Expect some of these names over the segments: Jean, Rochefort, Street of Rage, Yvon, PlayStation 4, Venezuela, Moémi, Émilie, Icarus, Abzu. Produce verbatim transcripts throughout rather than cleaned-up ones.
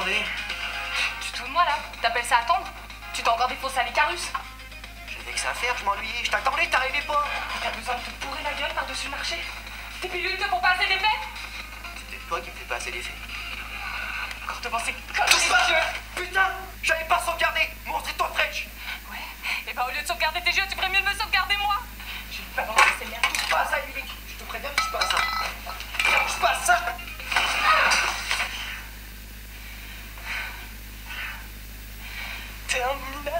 attendez. Tu te fous de moi là? T'appelles ça attendre? Tu t'es encore défoncé à l'Icarus? J'avais que ça à faire, je m'ennuyais, je t'attendais, t'arrivais pas. T'as besoin de te bourrer la gueule par-dessus le marché? Tes pilules te font passer des faits? C'est peut-être toi qui me fais passer des faits. Encore devant ces conneries. Putain, j'avais pas sauvegardé mon Street of Rage. Ouais, et bah ben, au lieu de sauvegarder tes jeux, tu ferais mieux de me sauvegarder moi. J'ai pas pensé que c'est bien. Touche pas à ça, Émilie. Je te préviens, touche pas à ça. Touche pas à ça. T'es un minable.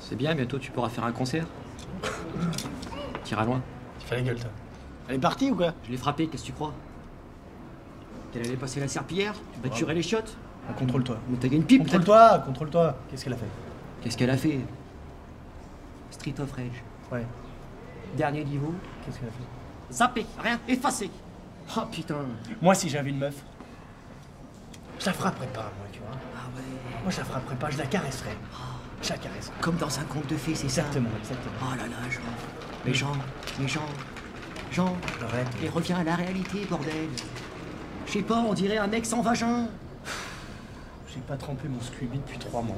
C'est bien, bientôt tu pourras faire un concert. T'iras loin. Tu fais la gueule, toi. Elle est partie ou quoi? Je l'ai frappée, qu'est-ce que tu crois? Qu'elle allait passer la serpillière? Tu batturais les chiottes? Ah, contrôle-toi. Mais t'as gagné une pipe. Contrôle-toi, contrôle-toi. Qu'est-ce qu'elle a fait? Qu'est-ce qu'elle a fait? Street of Rage. Ouais. Dernier niveau. Qu'est-ce qu'elle a fait? Zappé, rien, effacé. Oh putain. Moi, si j'avais une meuf, je la frapperais pas, moi, tu vois. Ah ouais. Moi, je la frapperais pas, je la caresserais. Chaque caresse. Comme dans un conte de fées, c'est ça? Exactement, exactement. Oh là là, Jean. Mais Jean, mais Jean, Jean, et reviens à la réalité, bordel. Je sais pas, on dirait un mec sans vagin. J'ai pas trempé mon Scooby depuis trois mois.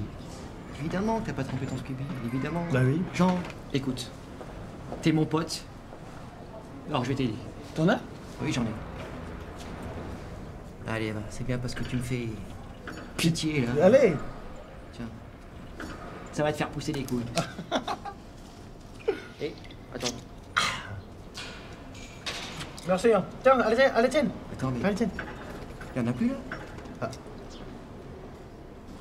Évidemment que t'as pas trempé ton Scooby, évidemment. Bah oui. Jean, écoute, t'es mon pote. Alors je vais t'aider. T'en as? Oui, j'en ai. Allez, va, c'est bien parce que tu me fais pitié, là. Allez. Tiens. Ça va te faire pousser les couilles. Et attends. Merci, hein. Tiens, allez, allez, tiens. Attends, mais... Allez, tiens. Il y en a plus, là? Ah.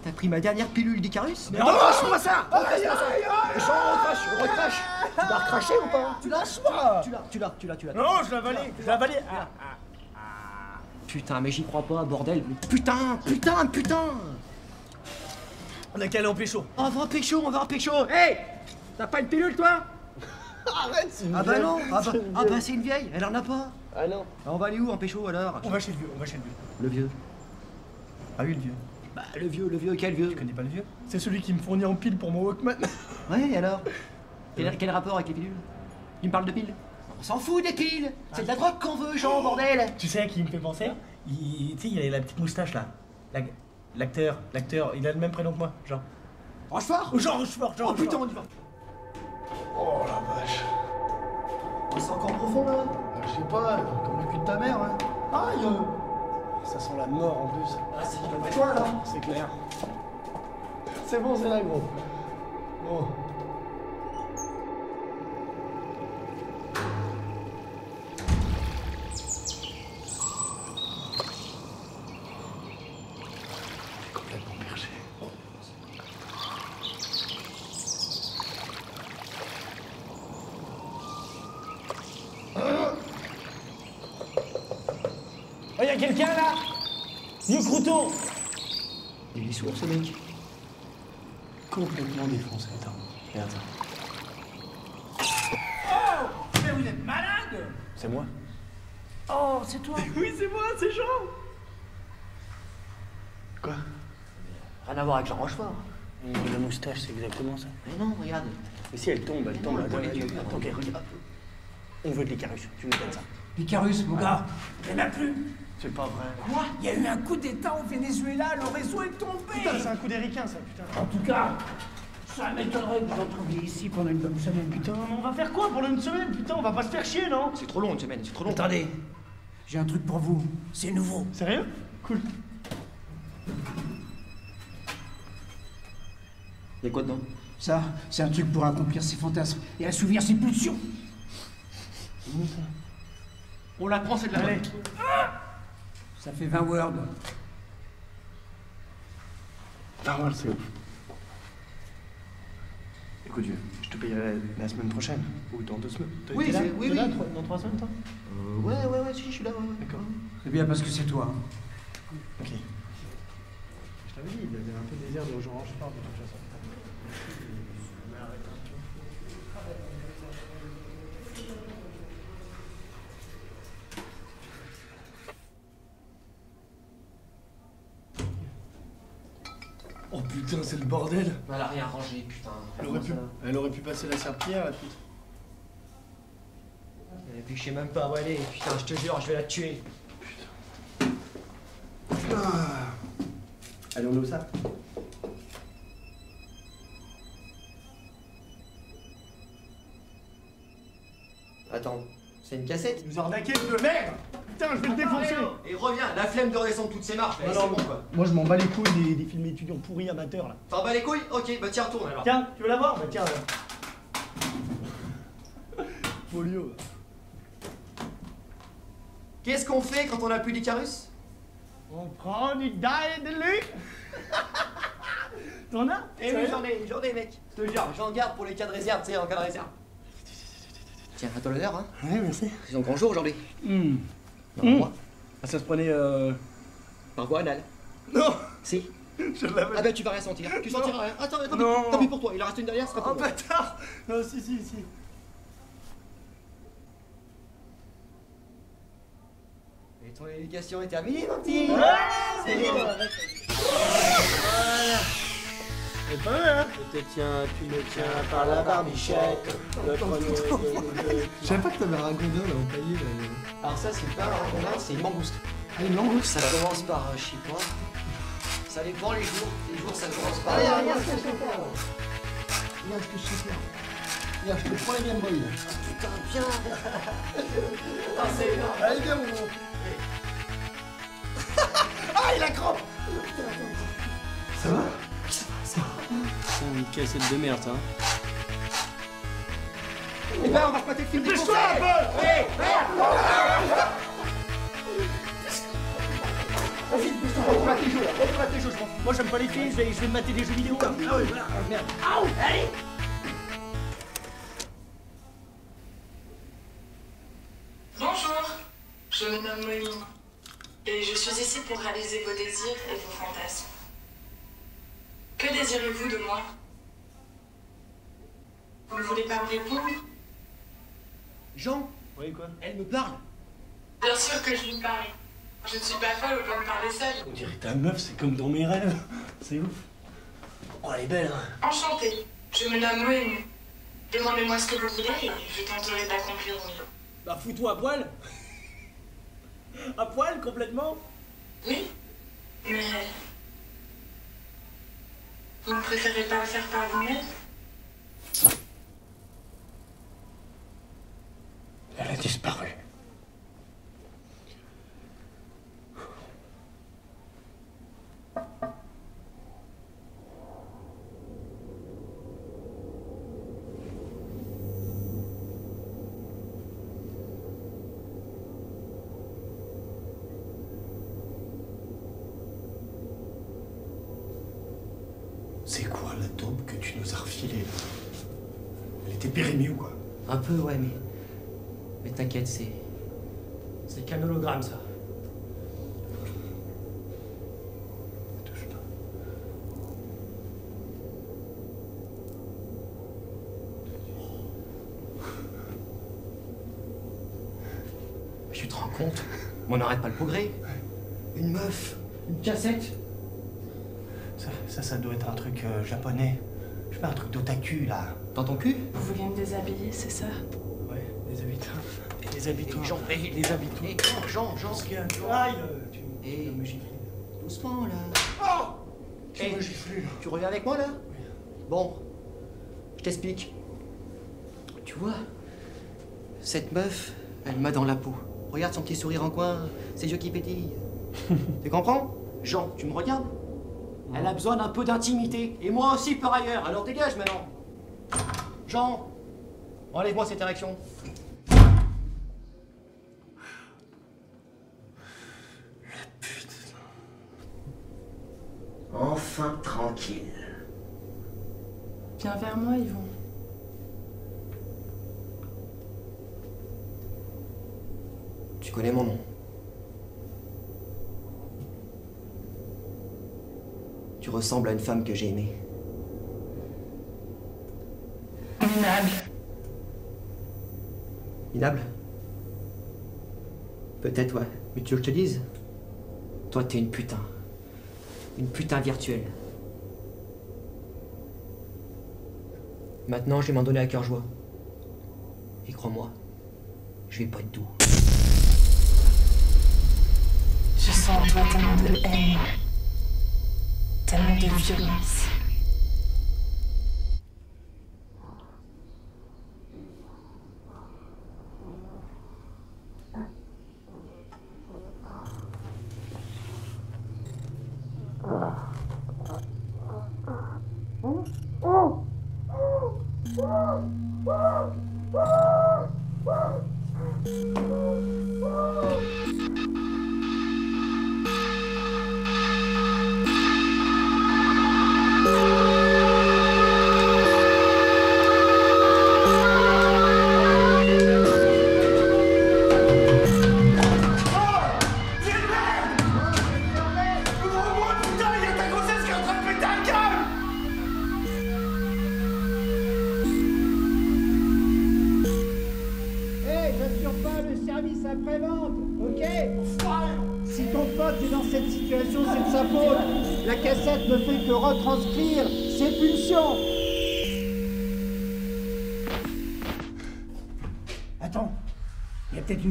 T'as pris ma dernière pilule d'Icarus? Mais relâche-moi ça! Relâche-moi ça! Jean, recrache, recrache. Tu l'as recraché ou pas? Tu lâches pas! Tu l'as, tu l'as, tu l'as, tu l'as. Non, je l'ai avalé, je l'ai avalé. Putain, mais j'y crois pas, bordel. Putain, putain, putain. On a qu'à aller en pécho. On va en pécho, on va en pécho. Hé hey, t'as pas une pilule, toi? Arrête, c'est une... Ah bah non. Ah bah, ah bah c'est une vieille, elle en a pas. Ah non. Bah on va aller où en pécho, alors? On va chez le vieux, on va chez le vieux. Le vieux? Ah oui, le vieux. Bah le vieux, le vieux, quel vieux? Tu connais pas le vieux? C'est celui qui me fournit en piles pour mon Walkman. Ouais, et alors? quel, quel rapport avec les pilules? Il me parle de piles? On s'en fout des piles. C'est ah, de la drogue qu'on veut, Jean, oh, bordel. Tu sais à qui il me fait penser? Il... Tu sais, il a la petite moustache, là. La... L'acteur, l'acteur, il a le même prénom que moi, Jean. Rochefort? Oh, Jean Rochefort, Jean. Oh putain, on y va. Oh la vache. Oh, c'est encore profond, là. Je sais pas, comme le cul de ta mère, hein. Aïe. Ça sent la mort, en plus. Ah, c'est pas toi, là. C'est clair. C'est bon, c'est là, gros. Bon. Oh, y'a quelqu'un là? Vieux crouton! Il est sourd ce mec. Complètement défoncé. Attends, regarde ça. Oh! Mais vous êtes malade! C'est moi? Oh, c'est toi? Oui, c'est moi, c'est Jean! Quoi? Rien à voir avec Jean Rochefort. La moustache, c'est exactement ça. Mais non, regarde. Mais si elle tombe, elle tombe. Attends, regarde. On veut de l'Icarus, tu nous donnes ça. L'Icarus, mon gars, y'en a plus! C'est pas vrai. Quoi? Il y a eu un coup d'état au Venezuela, le réseau est tombé! Putain, c'est un coup d'éricain, ça, putain! En tout cas, ça m'étonnerait que vous retrouviez ici pendant une bonne semaine. Putain, mais on va faire quoi pendant une semaine? Putain, on va pas se faire chier, non? C'est trop long, une semaine, c'est trop long. Attendez, j'ai un truc pour vous, c'est nouveau. Sérieux? Cool. Y'a quoi dedans? Ça, c'est un truc pour accomplir ses fantasmes et assouvir ses pulsions. C'est bon, ça? On la prend, c'est de la lettre. Ça fait vingt words. vingt words, c'est ouf. Écoute, je te payerai la semaine prochaine, ou dans deux semaines. Oui, là, oui, oui. Là, trois, dans trois semaines, toi euh, Ouais, ouais, ouais, si, je suis là. Ouais. D'accord. C'est bien parce que c'est toi. Hein. Ok. Je t'avais dit, il avait un peu de désir de rejoindre Rochefort de toute façon. putain, c'est le bordel. Elle a rien rangé, putain. Elle aurait, pu, elle aurait pu passer la serpillière, la pute. Et puis je sais même pas où aller, putain, je te jure, je vais la tuer. Putain. Putain. Allez, on est où ça? Attends, c'est une cassette? Il nous a arnaqué le merde! Putain, je vais le défoncer! Et reviens, la flemme de redescendre toutes ces marches, c'est bon quoi! Moi je m'en bats les couilles des, des films étudiants pourris amateurs là! T'en bats les couilles? Ok, bah tiens, retourne alors! Tiens, tu veux la voir? Bah tiens là! Folio! Qu'est-ce qu'on fait quand on a plus d'Icarus? On prend du dail de lui! T'en as? Eh oui, j'en ai, j'en ai mec! Je te jure, j'en garde pour les cas de réserve, tu sais, en cas de réserve! Tiens, à toi l'honneur, hein? Ouais, merci. C'est ton grand jour aujourd'hui. Hum. Non, mmh. Moi. Ah, ça se prenait euh... par voie anale. Non. Si. Je l'avais. Ah bah tu vas rien sentir. Tu non. Sentiras rien. Attends, attends, non. Tant pis pour toi. Il en reste une derrière, ce sera pour toi. Ah bâtard. Non, si, si, si. Et ton éducation est terminée, mon petit. Ouais, c'est libre. Voilà. C'est pas mal, hein. Je te tiens, tu me tiens par la barbichette. Je savais pas que t'avais un ragondin là, au palier là. Alors ça c'est pas un ragondin, c'est une langouste. Ah, une langouste. Ça commence par euh, chipois. Ça dépend les jours. Les jours ça commence par... Allez, regarde ce que je fais faire là. Regarde ce que je fais faire. Regarde, je te prends les gamboïs là. Ah putain, viens. Ah c'est énorme. Allez, viens mon gros. Ah, il a crampe. Ça va? C'est une cassette de merde, hein. Eh ben, on va repâter le film. Dépêche-toi un peu. Hé, vas-y, dépêche-toi. On va te mater les jeux, là. On va te mater les jeux, je pense. Moi, j'aime pas les films, je vais me mater des jeux vidéo. Ah oui, voilà. Merde. Aouh, allez. Bonjour, je me nomme Moémi. Et je suis ici pour réaliser vos désirs et vos fantasmes. Que désirez-vous de moi? Vous ne voulez pas me répondre? Jean? Oui, quoi? Elle me parle? Bien sûr que je lui parle. Je ne suis pas folle au point de parler seule. On dirait ta meuf, c'est comme dans mes rêves. C'est ouf. Oh, elle est belle, hein? Enchantée. Je me nomme Moémi. Demandez-moi ce que vous voulez et je tenterai d'accomplir au mieux. Bah, fous-toi à poil? À poil, complètement? Oui, mais... Vous ne préférez pas le faire par vous-même? Elle a disparu. C'est quoi la taupe que tu nous as refilée? Elle était périmée ou quoi? Un peu, ouais, mais... Mais t'inquiète, c'est... C'est qu'un hologramme, ça. Mais tu te rends compte? On n'arrête pas le progrès. Une meuf. Une cassette. Ça, ça, ça doit être un truc euh, japonais. Je sais pas, un truc d'otaku, là. Dans ton cul? Vous voulez me déshabiller, c'est ça? Ouais, déshabille-toi. Déshabille-toi. Jean, déshabille-toi. Jean, Jean, Jean, ce qu'il y a. Aïe! Tu me gifles. Doucement, là. Oh! Tu me gifles. Tu reviens avec moi, là? Oui. Bon, je t'explique. Tu vois, cette meuf, elle m'a dans la peau. Regarde son petit sourire en coin, ses yeux qui pétillent. Tu comprends? Jean, tu me regardes? Elle a besoin d'un peu d'intimité, et moi aussi par ailleurs, alors dégage maintenant. Jean, enlève-moi cette érection. La pute. Enfin tranquille. Viens vers moi, Yvon. Tu connais mon nom. Tu ressembles à une femme que j'ai aimée. Minable. Minable? Peut-être, ouais. Mais tu veux que je te dise? Toi, t'es une putain. Une putain virtuelle. Maintenant, je vais m'en donner à cœur joie. Et crois-moi, je vais pas être doux. Je sens en toi tellement de haine, tellement de violence.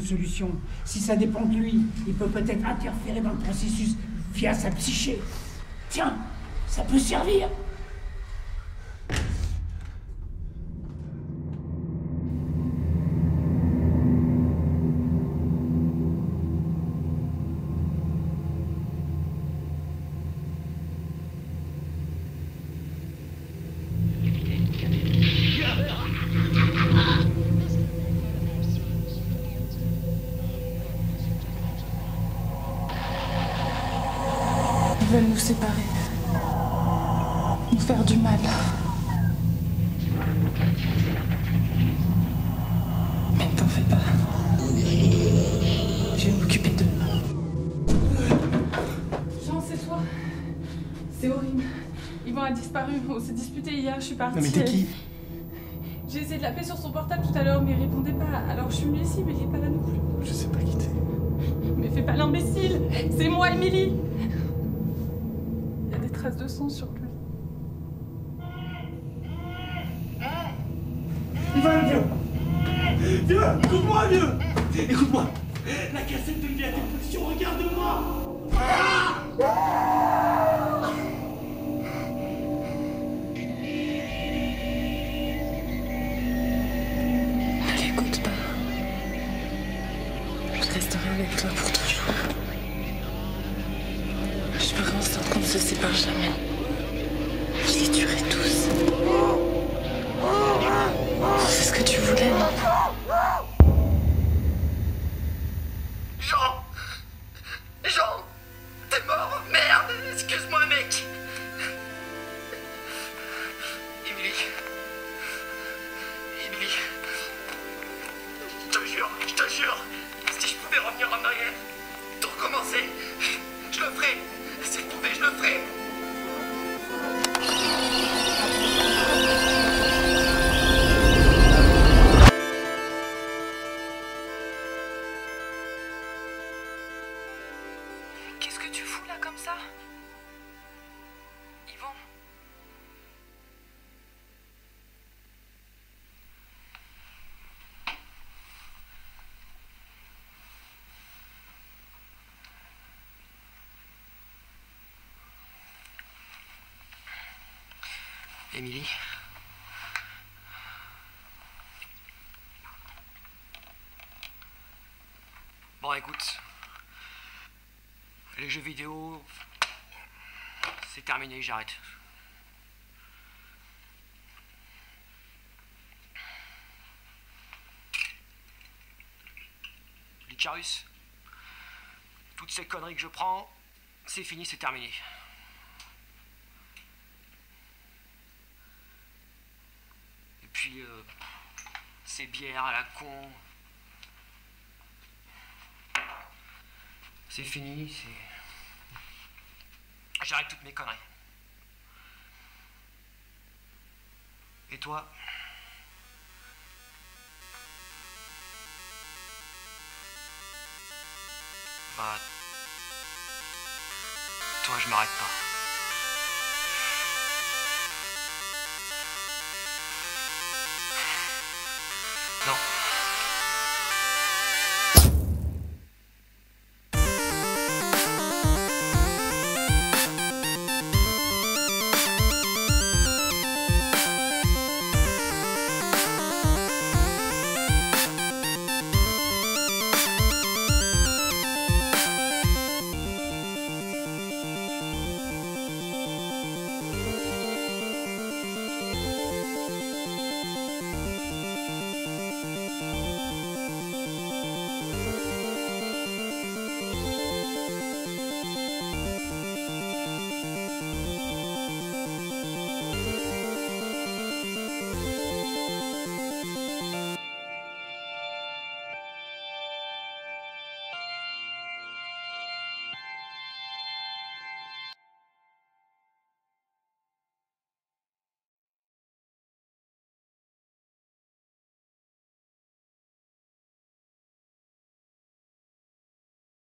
Solution. Si ça dépend de lui, il peut peut-être interférer dans le processus via sa psyché. Tiens, ça peut servir. Non mais t'es qui? J'ai essayé de l'appeler sur son portable tout à l'heure, mais il répondait pas. Alors je suis venue ici, mais il est pas là non plus. Je sais pas qui t'es. Mais fais pas l'imbécile. C'est moi, Émilie. Il y a des traces de sang sur lui. Yvon, vieux Vieux Écoute-moi, vieux Écoute-moi. La cassette de vie à tes positions, regarde-moi. Ah avec toi pour toujours. Je ferai en sorte qu'on ne se sépare jamais. Je les tuerai tous. C'est ce que tu voulais, non? Jean! Jean! T'es mort! Merde! Excuse-moi, mec! Émilie. Émilie. Je te jure, je te jure! Revenir en arrière, tout recommencer, je le ferai, si je pouvais, je le ferai. Qu'est-ce que tu fous là comme ça, Yvon? Émilie. Bon, écoute, les jeux vidéo, c'est terminé, j'arrête. L'Icarus, toutes ces conneries que je prends, c'est fini, c'est terminé. Puis, euh, ces bières à la con. C'est fini, c'est... J'arrête toutes mes conneries. Et toi? Bah... Toi, je m'arrête pas.